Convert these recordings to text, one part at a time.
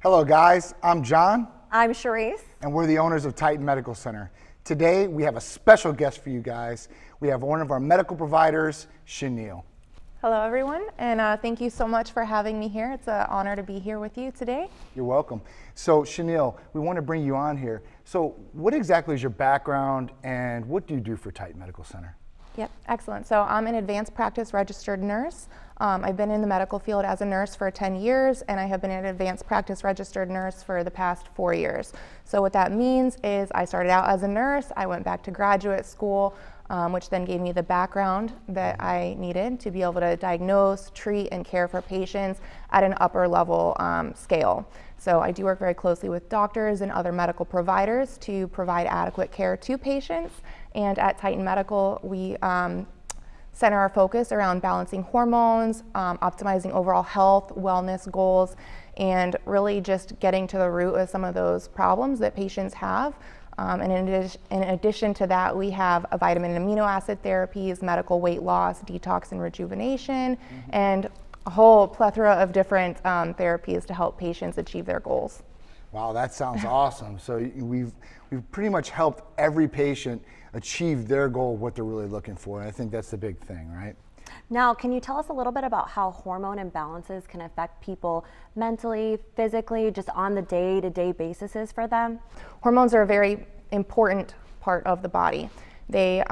Hello guys, I'm John. I'm Charisse. And we're the owners of Titan Medical Center. Today we have a special guest for you guys. We have one of our medical providers, Schaneal. Hello everyone, and thank you so much for having me here. It's an honor to be here with you today. You're welcome. So Schaneal, we want to bring you on here. So what exactly is your background and what do you do for Titan Medical Center? Yep, excellent. So I'm an advanced practice registered nurse. I've been in the medical field as a nurse for 10 years, and I have been an advanced practice registered nurse for the past 4 years. So what that means is I started out as a nurse, I went back to graduate school, which then gave me the background that I needed to be able to diagnose, treat, and care for patients at an upper level scale. So I do work very closely with doctors and other medical providers to provide adequate care to patients. And at Titan Medical, we center our focus around balancing hormones, optimizing overall health, wellness goals, and really just getting to the root of some of those problems that patients have. And in addition to that, we have a vitamin and amino acid therapies, medical weight loss, detox and rejuvenation, and a whole plethora of different therapies to help patients achieve their goals. Wow, that sounds awesome. So we've pretty much helped every patient achieve their goal, what they're really looking for. And I think that's the big thing, right? Now, can you tell us a little bit about how hormone imbalances can affect people mentally, physically, just on the day-to-day basis for them? Hormones are a very important part of the body. They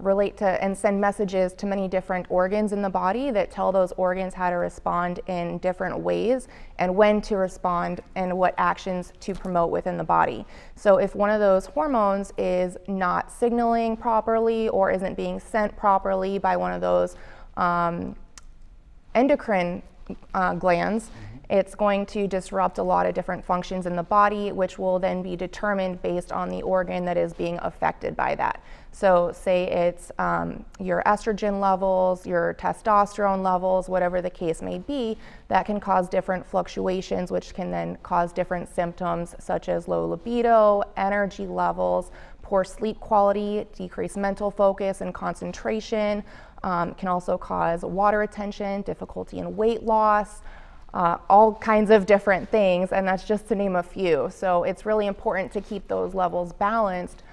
relate to and send messages to many different organs in the body that tell those organs how to respond in different ways and when to respond and what actions to promote within the body. So if one of those hormones is not signaling properly or isn't being sent properly by one of those endocrine glands, it's going to disrupt a lot of different functions in the body, which will then be determined based on the organ that is being affected by that. So say it's your estrogen levels, your testosterone levels, whatever the case may be, that can cause different fluctuations, which can then cause different symptoms such as low libido, energy levels, poor sleep quality, decreased mental focus and concentration, can also cause water retention, difficulty in weight loss, all kinds of different things, and that's just to name a few. So it's really important to keep those levels balanced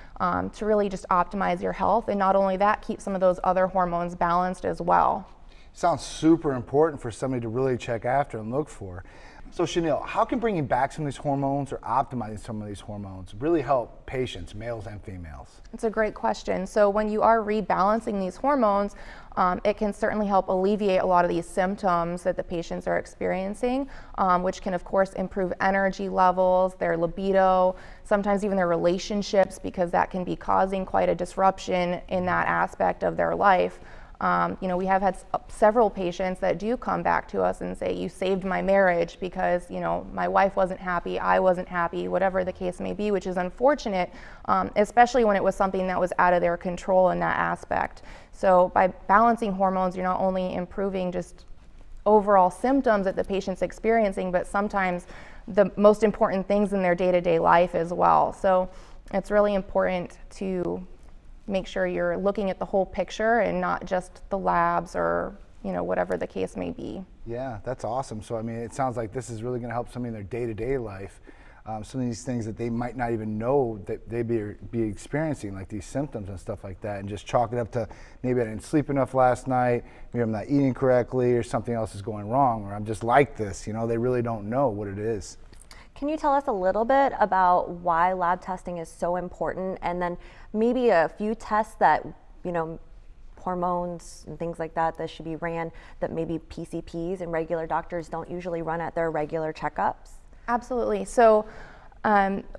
to really just optimize your health, and not only that, keep some of those other hormones balanced as well. Sounds super important for somebody to really check after and look for. So Schaneal, how can bringing back some of these hormones or optimizing some of these hormones really help patients, males and females? It's a great question. So when you are rebalancing these hormones, it can certainly help alleviate a lot of these symptoms that the patients are experiencing, which can of course improve energy levels, their libido, sometimes even their relationships, because that can be causing quite a disruption in that aspect of their life. You know, we have had several patients that do come back to us and say, you saved my marriage because, you know, my wife wasn't happy, I wasn't happy, whatever the case may be, which is unfortunate, especially when it was something that was out of their control in that aspect. So by balancing hormones, you're not only improving just overall symptoms that the patient's experiencing, but sometimes the most important things in their day-to-day life as well. So it's really important to make sure you're looking at the whole picture and not just the labs or, you know, whatever the case may be. Yeah, that's awesome. So, I mean, it sounds like this is really going to help somebody in their day-to-day life. Some of these things that they might not even know that they be experiencing, like these symptoms and stuff like that, and just chalk it up to maybe I didn't sleep enough last night, maybe I'm not eating correctly, or something else is going wrong, or I'm just like this, you know, they really don't know what it is. Can you tell us a little bit about why lab testing is so important, and then maybe a few tests that, you know, hormones and things like that should be ran that maybe PCPs and regular doctors don't usually run at their regular checkups? Absolutely. So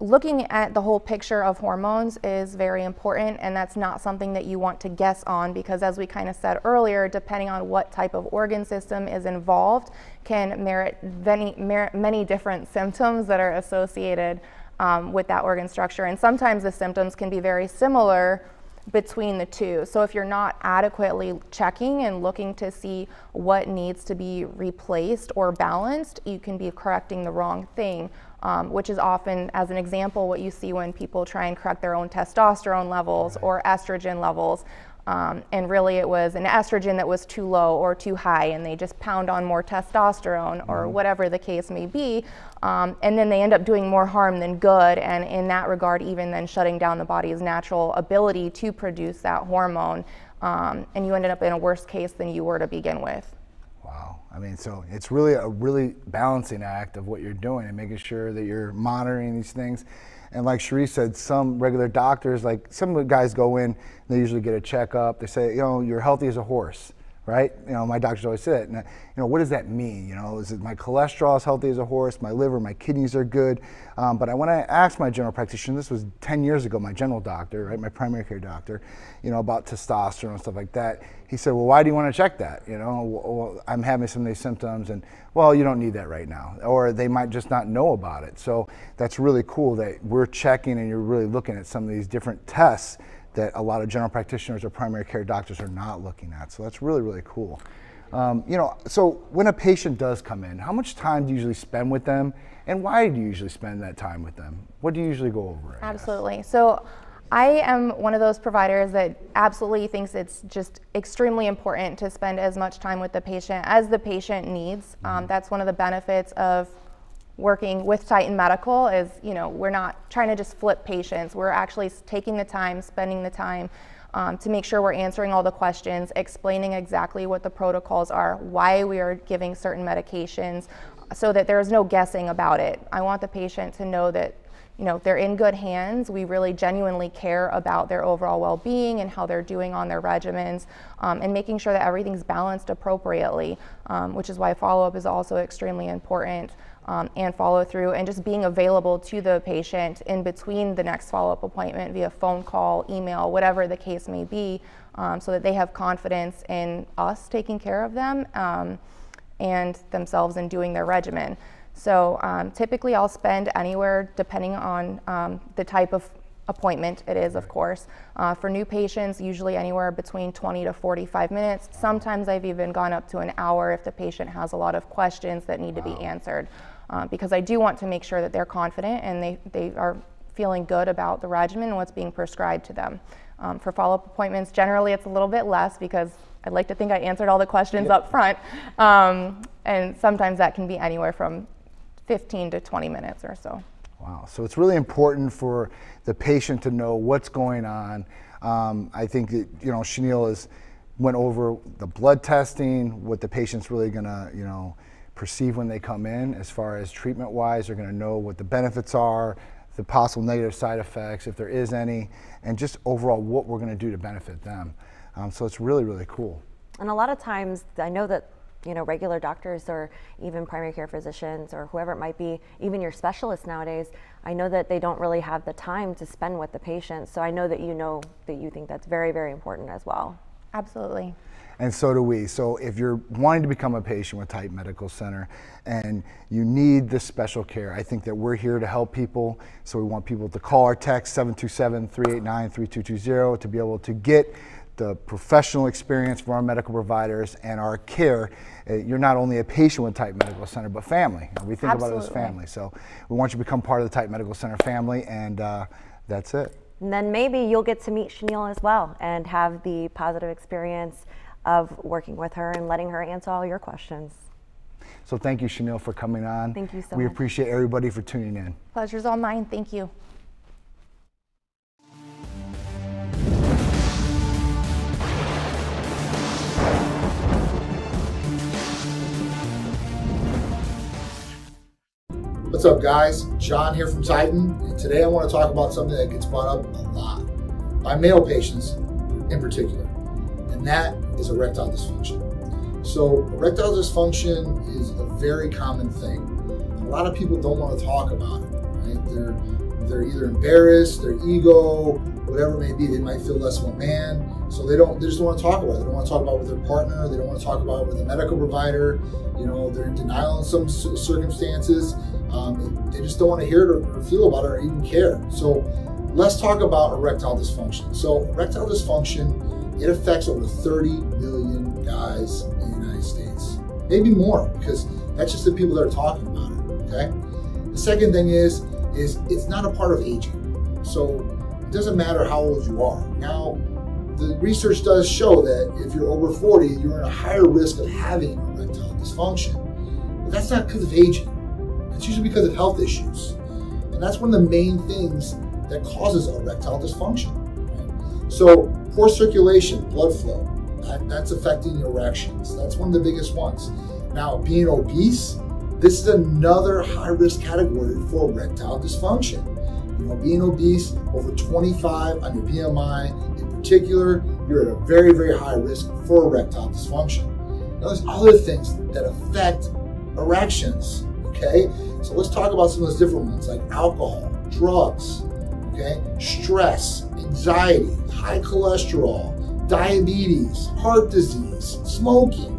looking at the whole picture of hormones is very important, and that's not something that you want to guess on, because as we kind of said earlier, depending on what type of organ system is involved can merit many different symptoms that are associated with that organ structure. And sometimes the symptoms can be very similar between the two. So if you're not adequately checking and looking to see what needs to be replaced or balanced, you can be correcting the wrong thing, which is often, as an example, what you see when people try and correct their own testosterone levels or estrogen levels. And really it was an estrogen that was too low or too high, and they just pound on more testosterone or whatever the case may be, and then they end up doing more harm than good, and in that regard even then shutting down the body's natural ability to produce that hormone, and you ended up in a worse case than you were to begin with. Wow. I mean, so it's really a balancing act of what you're doing and making sure that you're monitoring these things. And like Cherie said, some regular doctors, like some guys go in, they usually get a checkup. They say, you know, you're healthy as a horse, right? You know, my doctors always say that. And, you know, what does that mean? You know, is it my cholesterol is healthy as a horse, my liver, my kidneys are good? But when I asked my general practitioner, this was 10 years ago, my general doctor, right, my primary care doctor, you know, about testosterone and stuff like that. He said, well, why do you want to check that? You know, well, I'm having some of these symptoms, and well, you don't need that right now, or they might just not know about it. So that's really cool that we're checking and you're really looking at some of these different tests that a lot of general practitioners or primary care doctors are not looking at. So that's really, really cool. You know, so when a patient does come in, how much time do you usually spend with them, and why do you usually spend that time with them? What do you usually go over? Absolutely. So I am one of those providers that absolutely thinks it's just extremely important to spend as much time with the patient as the patient needs. That's one of the benefits of working with Titan Medical is, you know, we're not trying to just flip patients. We're actually taking the time, spending the time to make sure we're answering all the questions, explaining exactly what the protocols are, why we are giving certain medications, so that there is no guessing about it. I want the patient to know that, you know, they're in good hands. We really genuinely care about their overall well-being and how they're doing on their regimens, and making sure that everything's balanced appropriately, which is why follow-up is also extremely important, and follow-through, and just being available to the patient in between the next follow-up appointment via phone call, email, whatever the case may be, so that they have confidence in us taking care of them and themselves in doing their regimen. So typically I'll spend anywhere, depending on the type of appointment it is, of course. For new patients, usually anywhere between 20 to 45 minutes. Sometimes I've even gone up to an hour if the patient has a lot of questions that need to be answered, because I do want to make sure that they're confident and they are feeling good about the regimen and what's being prescribed to them. For follow-up appointments, generally it's a little bit less because I'd like to think I answered all the questions up front, and sometimes that can be anywhere from 15 to 20 minutes or so. Wow, so it's really important for the patient to know what's going on. I think that, you know, Schaneal has went over the blood testing, what the patient's really gonna, you know, perceive when they come in as far as treatment-wise. They're gonna know what the benefits are, the possible negative side effects, if there is any, and just overall what we're gonna do to benefit them. So it's really, really cool. And a lot of times, I know that, you know, regular doctors or even primary care physicians or whoever it might be, even your specialists nowadays, I know that they don't really have the time to spend with the patient. So I know that you think that's very, very important as well. Absolutely. And so do we. So if you're wanting to become a patient with Titan Medical Center and you need this special care, I think that we're here to help people. So we want people to call or text 727-389-3220 to be able to get the professional experience from our medical providers and our care. You're not only a patient with Titan Medical Center, but family. We think about it as family. So we want you to become part of the Titan Medical Center family, and that's it. And then maybe you'll get to meet Schaneal as well and have the positive experience of working with her and letting her answer all your questions. So thank you, Schaneal, for coming on. Thank you so much. We appreciate everybody for tuning in. Pleasure's all mine. Thank you. What's up, guys? John here from Titan, and today I want to talk about something that gets brought up a lot by male patients in particular, and that is erectile dysfunction. So erectile dysfunction is a very common thing. A lot of people don't want to talk about it, right? They're either embarrassed, their ego, whatever it may be, they might feel less of a man, so they just don't want to talk about it. They don't want to talk about it with their partner, they don't want to talk about it with a medical provider, you know, they're in denial in some circumstances. They just don't want to hear it or feel about it or even care. So let's talk about erectile dysfunction. So erectile dysfunction, it affects over 30 million guys in the United States, maybe more, because that's just the people that are talking about it, okay? The second thing is it's not a part of aging. So it doesn't matter how old you are. Now, the research does show that if you're over 40, you're at a higher risk of having erectile dysfunction. But that's not because of aging. It's usually because of health issues. And that's one of the main things that causes erectile dysfunction. Right? So poor circulation, blood flow, that's affecting your erections. That's one of the biggest ones. Now, being obese, this is another high-risk category for erectile dysfunction. You know, being obese, over 25 on your BMI in particular, you're at a very, very high risk for erectile dysfunction. Now, there's other things that affect erections, okay? So let's talk about some of those different ones, like alcohol, drugs, okay? Stress, anxiety, high cholesterol, diabetes, heart disease, smoking,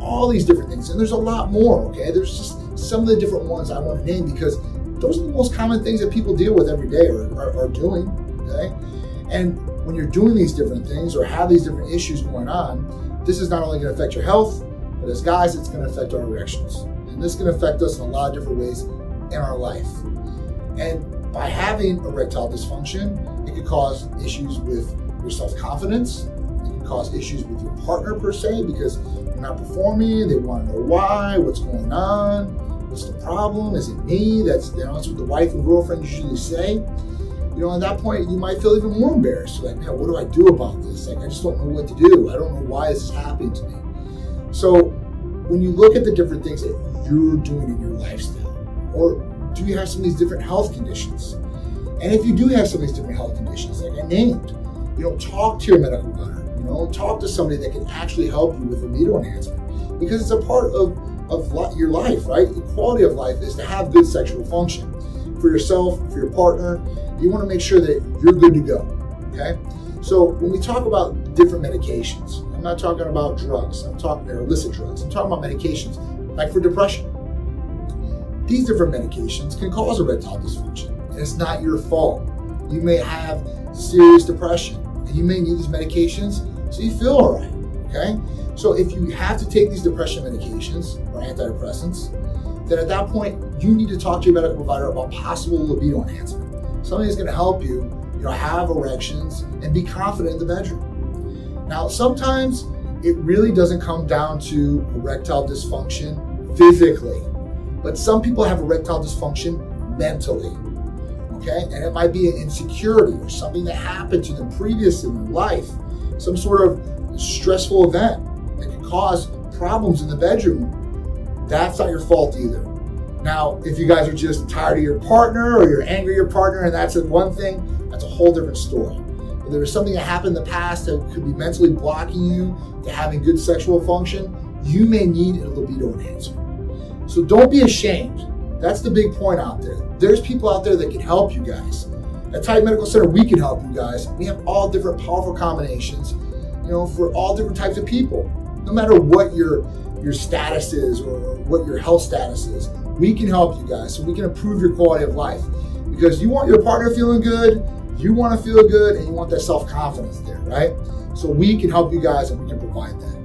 all these different things. And there's a lot more, okay? There's just some of the different ones I want to name because those are the most common things that people deal with every day or are doing, okay? And when you're doing these different things or have these different issues going on, this is not only going to affect your health, but as guys, it's going to affect our erections. And this can affect us in a lot of different ways in our life. And by having erectile dysfunction, it could cause issues with your self-confidence. It can cause issues with your partner per se because you're not performing. They want to know why, what's going on, what's the problem, is it me? That's what the wife and girlfriend usually say. You know, at that point, you might feel even more embarrassed. You're like, man, what do I do about this? Like, I just don't know what to do. I don't know why this is happening to me. So when you look at the different things that you're doing in your lifestyle, or do you have some of these different health conditions? And if you do have some of these different health conditions, like I named, you know, talk to your medical provider, you know, talk to somebody that can actually help you with libido enhancement because it's a part of your life, right? The quality of life is to have good sexual function for yourself, for your partner. You want to make sure that you're good to go, okay? So when we talk about different medications, I'm not talking about drugs, I'm talking about illicit drugs, I'm talking about medications like for depression. These different medications can cause erectile dysfunction and it's not your fault. You may have serious depression and you may need these medications so you feel all right, okay? So if you have to take these depression medications or antidepressants, then at that point, you need to talk to your medical provider about possible libido enhancement. Something that's gonna help you, you know, have erections and be confident in the bedroom. Now, sometimes it really doesn't come down to erectile dysfunction physically, but some people have erectile dysfunction mentally. Okay? And it might be an insecurity or something that happened to them previously in their life, some sort of stressful event that can cause problems in the bedroom. That's not your fault either. Now, if you guys are just tired of your partner or you're angry at your partner and that's one thing, that's a whole different story. If there was something that happened in the past that could be mentally blocking you to having good sexual function, you may need a libido enhancer. So don't be ashamed. That's the big point out there. There's people out there that can help you guys. At Titan Medical Center, we can help you guys. We have all different powerful combinations, you know, for all different types of people. No matter what your status is or what your health status is, we can help you guys so we can improve your quality of life. Because you want your partner feeling good, you want to feel good, and you want that self-confidence there, right? So we can help you guys and we can provide that.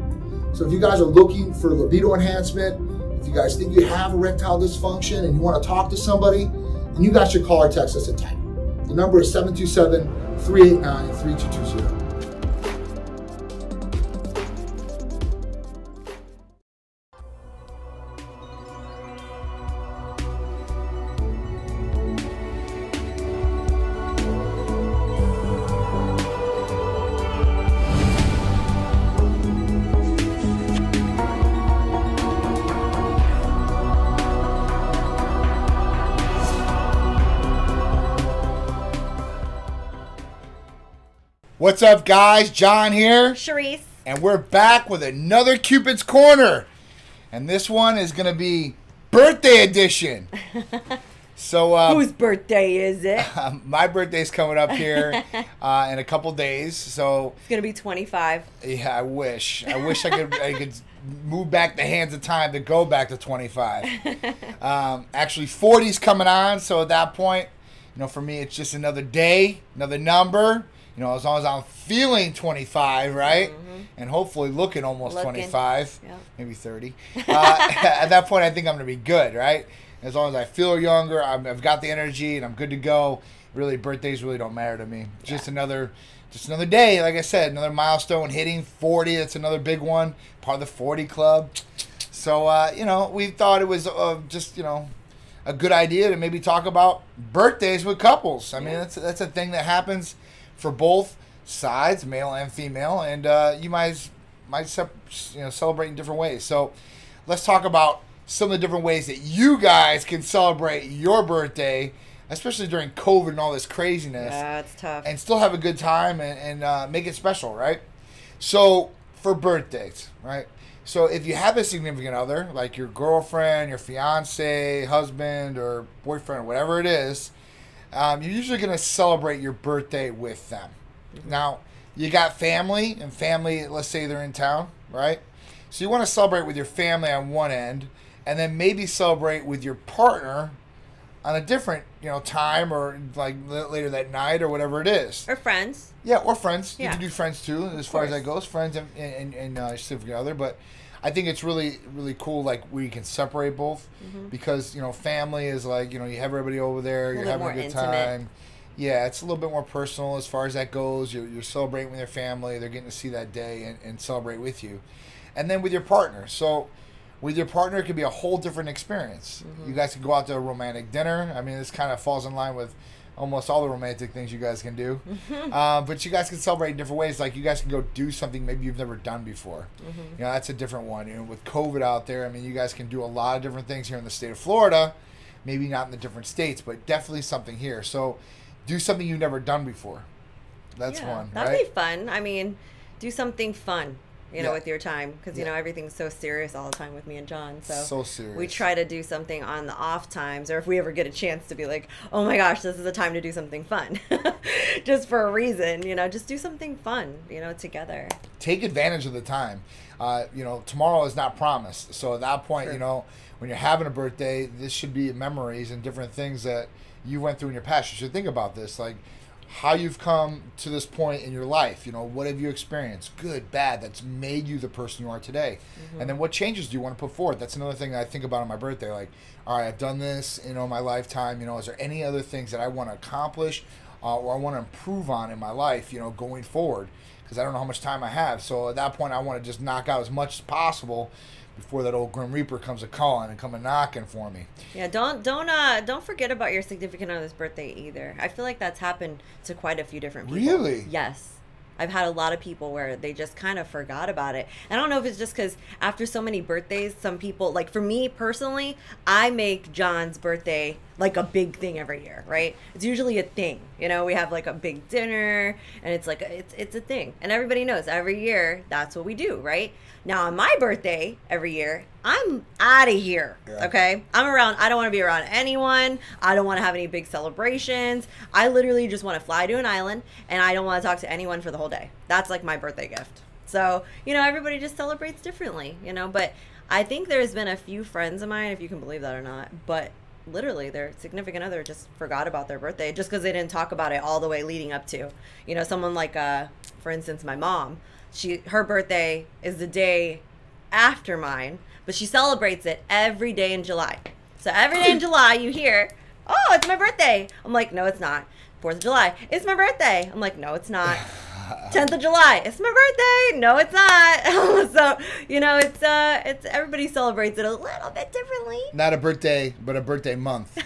So if you guys are looking for libido enhancement, if you guys think you have erectile dysfunction and you want to talk to somebody, then you guys should call or text us at Titan. The number is 727-389-3220. What's up, guys? John here. Charisse. And we're back with another Cupid's Corner. And this one is going to be birthday edition. So, whose birthday is it? My birthday's coming up here in a couple days. So it's going to be 25. Yeah, I wish. I wish I could move back the hands of time to go back to 25. Actually, 40's coming on. So at that point, you know, for me, it's just another day, another number. You know, as long as I'm feeling 25, right? Mm-hmm. And hopefully looking almost 25, yep. Maybe 30. At that point, I think I'm going to be good, right? As long as I feel younger, I've got the energy and I'm good to go. Really, birthdays really don't matter to me. Just another just another day, like I said, another milestone, hitting 40. That's another big one, part of the 40 Club. So, you know, we thought it was just, you know, a good idea to maybe talk about birthdays with couples. I mean, that's a thing that happens for both sides, male and female, and you might you know, celebrate in different ways. So let's talk about some of the different ways that you guys can celebrate your birthday, especially during COVID and all this craziness. Yeah, it's tough. And still have a good time and make it special, right? So for birthdays, right? So if you have a significant other, like your girlfriend, your fiance, husband, or boyfriend, or whatever it is, you're usually going to celebrate your birthday with them. Mm-hmm. Now, you got family, and family, let's say they're in town, right? So you want to celebrate with your family on one end, and then maybe celebrate with your partner on a different, you know, time, or like later that night or whatever it is. Or friends. Yeah, or friends. Yeah. You can do friends too, as far as that goes. Friends and significant other. But I think it's really, really cool, like, we can separate both, mm-hmm. because, you know, family is like, you know, you have everybody over there, you're having a good time. Yeah, it's a little bit more personal as far as that goes. You're celebrating with your family. They're getting to see that day and celebrate with you. And then with your partner. So with your partner, it could be a whole different experience. Mm-hmm. You guys can go out to a romantic dinner. I mean, this kind of falls in line with almost all the romantic things you guys can do. But you guys can celebrate in different ways. Like, you guys can go do something maybe you've never done before. Mm-hmm. You know, that's a different one. You know, with COVID out there, I mean, you guys can do a lot of different things here in the state of Florida. Maybe not in the different states, but definitely something here. So do something you've never done before. That's one, that'd right? That'd be fun. I mean, do something fun, you know, with your time, because, you know, everything's so serious all the time with me and John. So serious. We try to do something on the off times, or if we ever get a chance to be like, oh my gosh, this is a time to do something fun. Just for a reason, you know, just do something fun, you know, together. Take advantage of the time. You know, tomorrow is not promised. So at that point, you know, when you're having a birthday, this should be memories and different things that you went through in your past. You should think about this, like how you've come to this point in your life. You know, what have you experienced, good, bad, that's made you the person you are today? Mm-hmm. And then what changes do you want to put forward? That's another thing I think about on my birthday. Like, all right, I've done this, you know, my lifetime. You know, is there any other things that I want to accomplish or I want to improve on in my life, you know, going forward? Because I don't know how much time I have. So at that point, I want to just knock out as much as possible before that old Grim Reaper comes a-calling and come a-knocking for me. Yeah, don't forget about your significant other's birthday either. I feel like that's happened to quite a few different people. Really? Yes. I've had a lot of people where they just kind of forgot about it. I don't know if it's just because after so many birthdays, some people, like for me personally, I make John's birthday like a big thing every year, right? It's usually a thing. You know, we have like a big dinner and it's like, it's a thing. And everybody knows every year that's what we do, right? Now on my birthday every year, I'm out of here, okay? I'm around, I don't want to be around anyone. I don't want to have any big celebrations. I literally just want to fly to an island and I don't want to talk to anyone for the whole day. That's like my birthday gift. So, you know, everybody just celebrates differently, you know, but I think there's been a few friends of mine, if you can believe that or not, but literally their significant other just forgot about their birthday just because they didn't talk about it all the way leading up to, you know, someone like, for instance, my mom, her birthday is the day after mine, but she celebrates it every day in July. So every day in July you hear, oh, it's my birthday. I'm like, no, it's not. 4th of July, it's my birthday. I'm like, no, it's not. 10th of July, it's my birthday. No, it's not. So, you know, it's everybody celebrates it a little bit differently. Not a birthday, but a birthday month.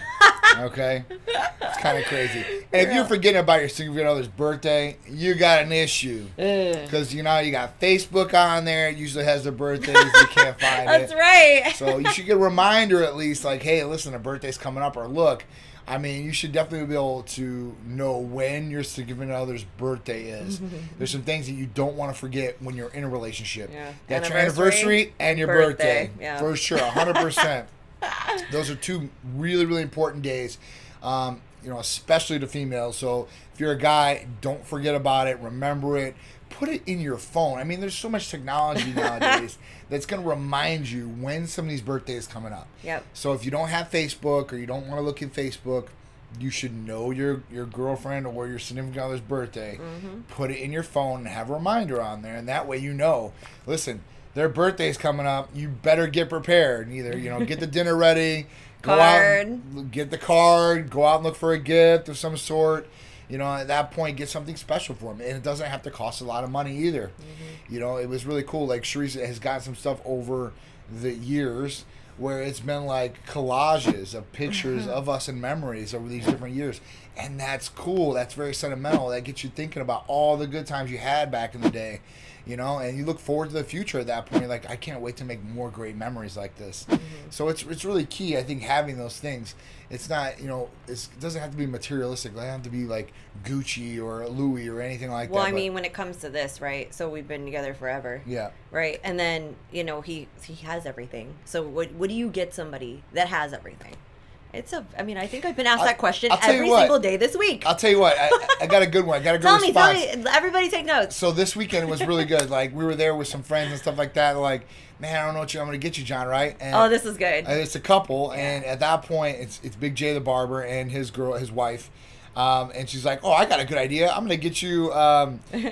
Okay? It's kind of crazy. And if you're forgetting about your significant other's birthday, you got an issue. Because, you know, you got Facebook on there. It usually has their birthdays. You can't find That's right. So you should get a reminder at least, like, hey, listen, a birthday's coming up. Or look, I mean, you should definitely be able to know when your significant other's birthday is. There's some things that you don't want to forget when you're in a relationship. Yeah. That's your anniversary and your birthday. Yeah. For sure, 100%. Those are two really, really important days, you know, especially to females. So if you're a guy, don't forget about it. Remember it. Put it in your phone. I mean, there's so much technology nowadays that's going to remind you when somebody's birthday is coming up. Yep. So if you don't have Facebook or you don't want to look at Facebook, you should know your girlfriend or your significant other's birthday. Put it in your phone and have a reminder on there. And that way you know, listen, their birthday's coming up. You better get prepared. Either, you know, get the dinner ready, go out, get the card, go out and look for a gift of some sort. you know, at that point, get something special for them. And it doesn't have to cost a lot of money either. Mm-hmm. You know, it was really cool. Like, Sharice has got some stuff over the years where it's been like collages of pictures of us and memories over these different years. And that's cool. That's very sentimental. That gets you thinking about all the good times you had back in the day, you know, and you look forward to the future at that point. You're like, I can't wait to make more great memories like this. Mm-hmm. So it's really key, I think, having those things. It's not, you know, it doesn't have to be materialistic. It doesn't have to be like Gucci or Louis or anything like that. Well, I mean, when it comes to this, right? So we've been together forever. Yeah. Right. And then, you know, he has everything. So what do you get somebody that has everything? I mean, I think I've been asked that question every single day this week. I'll tell you what. I got a good one. I got a good response. Tell me. Everybody take notes. So this weekend was really good. Like, we were there with some friends and stuff like that. Like, man, I don't know what I'm going to get you, John, right? And oh, this is good. It's a couple. Yeah. And at that point, it's Big J the barber and his wife. And she's like, oh, I got a good idea. I'm going to get you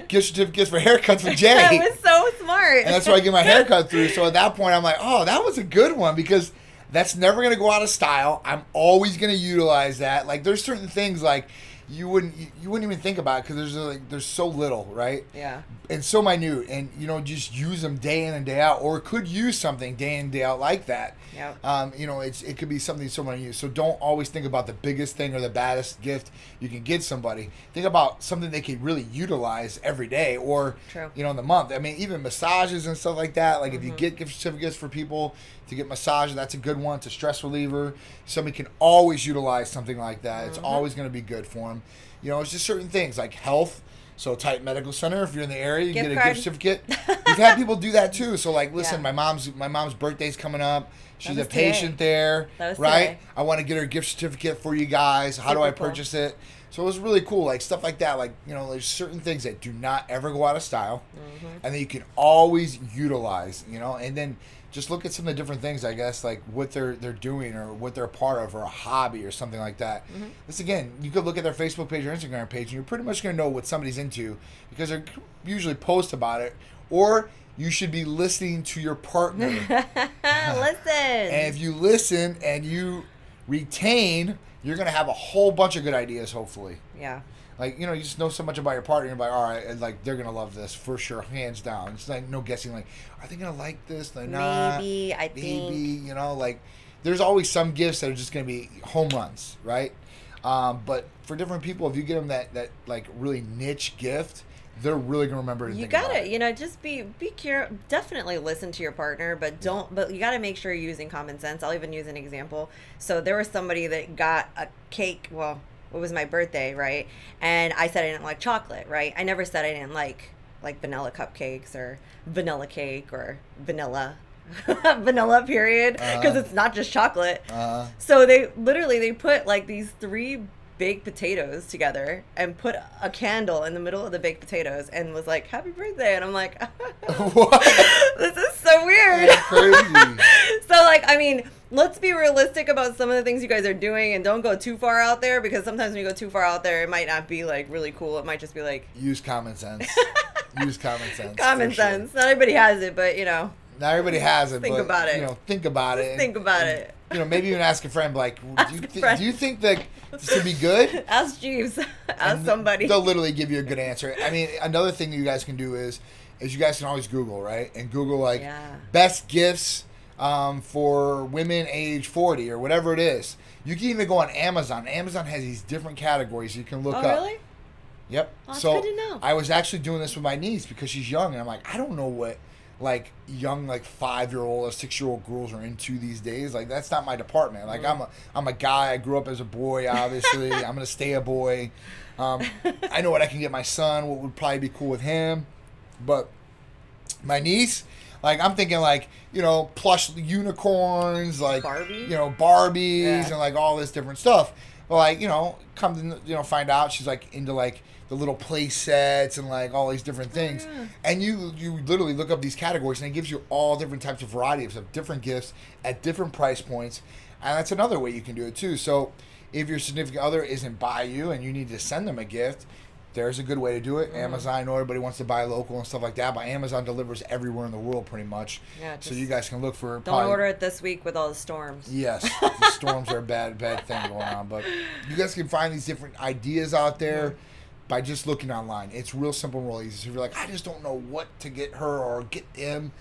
gift certificates for haircuts for Jay. That was so smart. And that's where I get my haircut through. So at that point, I'm like, oh, that was a good one because – that's never going to go out of style. I'm always going to utilize that. Like, there's certain things like you wouldn't even think about because there's so little, right? Yeah. And so minute, and you know, just use them day in and day out, or could use something day in and day out like that. Yeah. You know, it could be something so minute. So don't always think about the biggest thing or the baddest gift you can get somebody. Think about something they could really utilize every day, or you know, in the month. I mean, even massages and stuff like that. Like, if you get gift certificates for people to get massage, that's a good one. It's a stress reliever. Somebody can always utilize something like that. It's always going to be good for them. You know, it's just certain things like health. So Titan Medical Center, if you're in the area, you get a gift certificate. We've had people do that too. So like, listen, my mom's birthday's coming up. She's a patient there, right? I want to get her a gift certificate for you guys. How do I purchase it? So it was really cool, like stuff like that. Like, you know, there's certain things that do not ever go out of style, and that you can always utilize. You know, and then just look at some of the different things, I guess, like what they're doing or what they're a part of, or a hobby or something like that. This again, you could look at their Facebook page or Instagram page, and you're pretty much gonna know what somebody's into because they're usually post about it. Or you should be listening to your partner. And if you listen and you retain, you're going to have a whole bunch of good ideas, hopefully. Yeah. Like, you know, you just know so much about your partner. You're like, all right, and like, they're going to love this for sure, hands down. It's like no guessing, like, are they going to like this? They're not. Maybe, I think. Maybe, you know, like, there's always some gifts that are just going to be home runs, right? But for different people, if you give them that like, really niche gift, they're really gonna remember it. You gotta, you know, just be curious. Definitely listen to your partner, but don't. But you gotta make sure you're using common sense. I'll even use an example. So there was somebody that got a cake. Well, it was my birthday, right? And I said I didn't like chocolate, right? I never said I didn't like vanilla cupcakes or vanilla cake or vanilla. Vanilla period, because it's not just chocolate. So they put like these three baked potatoes together and put a candle in the middle of the baked potatoes and was like, happy birthday. And I'm like, what? This is so weird. That's crazy. So like, I mean, let's be realistic about some of the things you guys are doing and don't go too far out there, because sometimes when you go too far out there, it might not be like really cool. It might just be like, use common sense. Use common sense. Common sense. Sure. Not everybody has it, but you know. Not everybody has it, but you know, think about it. Think about it. You know, maybe even ask a friend, like, do you think that this would be good? Ask Jeeves. Ask somebody. They'll literally give you a good answer. I mean, another thing that you guys can do is you guys can always Google, right? And Google, like, best gifts for women age 40 or whatever it is. You can even go on Amazon. Amazon has these different categories you can look up. Oh, really? Yep. Oh, that's good to know. I was actually doing this with my niece because she's young, and I'm like, I don't know what like young, like 5-year-old or 6-year-old girls are into these days. Like, that's not my department. Like, I'm a guy. I grew up as a boy, obviously. I'm gonna stay a boy. I know what I can get my son. What would probably be cool with him, but my niece. Like, I'm thinking, like, you know, plush unicorns, like Barbie? You know, Barbies and like all this different stuff. But like, you know, come to, you know, find out she's like into like the little play sets and like all these different things. And you literally look up these categories and it gives you all different types of variety of different gifts at different price points. And that's another way you can do it too. So if your significant other isn't by you and you need to send them a gift, There's a good way to do it. Amazon, I know everybody wants to buy local and stuff like that, but Amazon delivers everywhere in the world pretty much. Yeah, so you guys can look for... Don't order it this week with all the storms. Yes, the storms are a bad thing going on. But you guys can find these different ideas out there by just looking online. It's real simple and real easy. So if you're like, I just don't know what to get her or get him,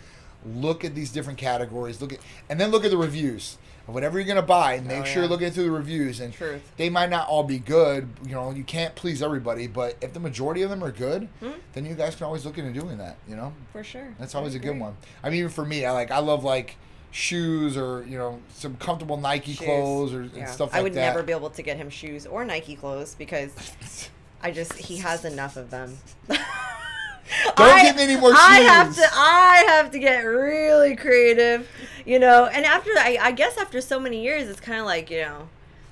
look at these different categories. Look at, and then look at the reviews. Whatever you're going to buy, make sure you're looking through the reviews. And they might not all be good. You know, you can't please everybody. But if the majority of them are good, then you guys can always look into doing that, you know? For sure. That's always a good one. I mean, even for me, I love, shoes or, you know, some comfortable Nike clothes or and stuff like that. I would never be able to get him shoes or Nike clothes because I just, he has enough of them. Don't give me any more shoes. I have to get really creative, you know. And after I guess after so many years, it's kind of like, you know,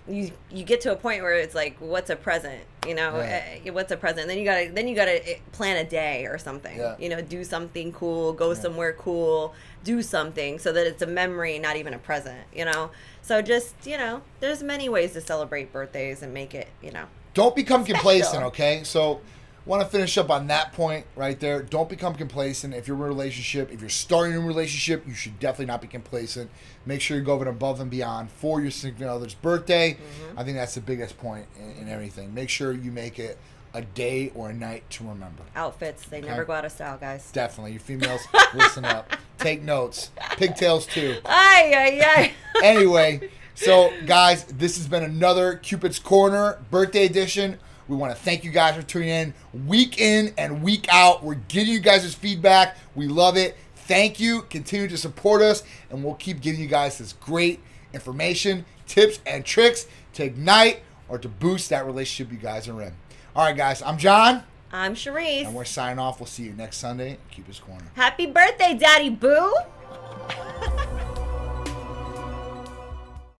you get to a point where it's like, what's a present, you know? What's a present? And then you gotta plan a day or something. You know, do something cool, go somewhere cool, do something so that it's a memory, not even a present. You know, so just, you know, there's many ways to celebrate birthdays and make it, you know. Don't become complacent, okay? So. Want to finish up on that point right there. Don't become complacent. If you're in a relationship, if you're starting a relationship, you should definitely not be complacent. Make sure you go above and beyond for your significant other's birthday. I think that's the biggest point in everything. Make sure you make it a day or a night to remember. Outfits, they never go out of style, guys. Definitely. You females, listen up. Take notes. Pigtails, too. Ay, ay, ay. Anyway, so, guys, this has been another Cupid's Corner Birthday Edition. We want to thank you guys for tuning in and week out. We're giving you guys this feedback. We love it. Thank you. Continue to support us, and we'll keep giving you guys this great information, tips, and tricks to ignite or to boost that relationship you guys are in. All right, guys. I'm John. I'm Sharice. And we're signing off. We'll see you next Sunday at Cupid's Corner. Happy birthday, Daddy Boo.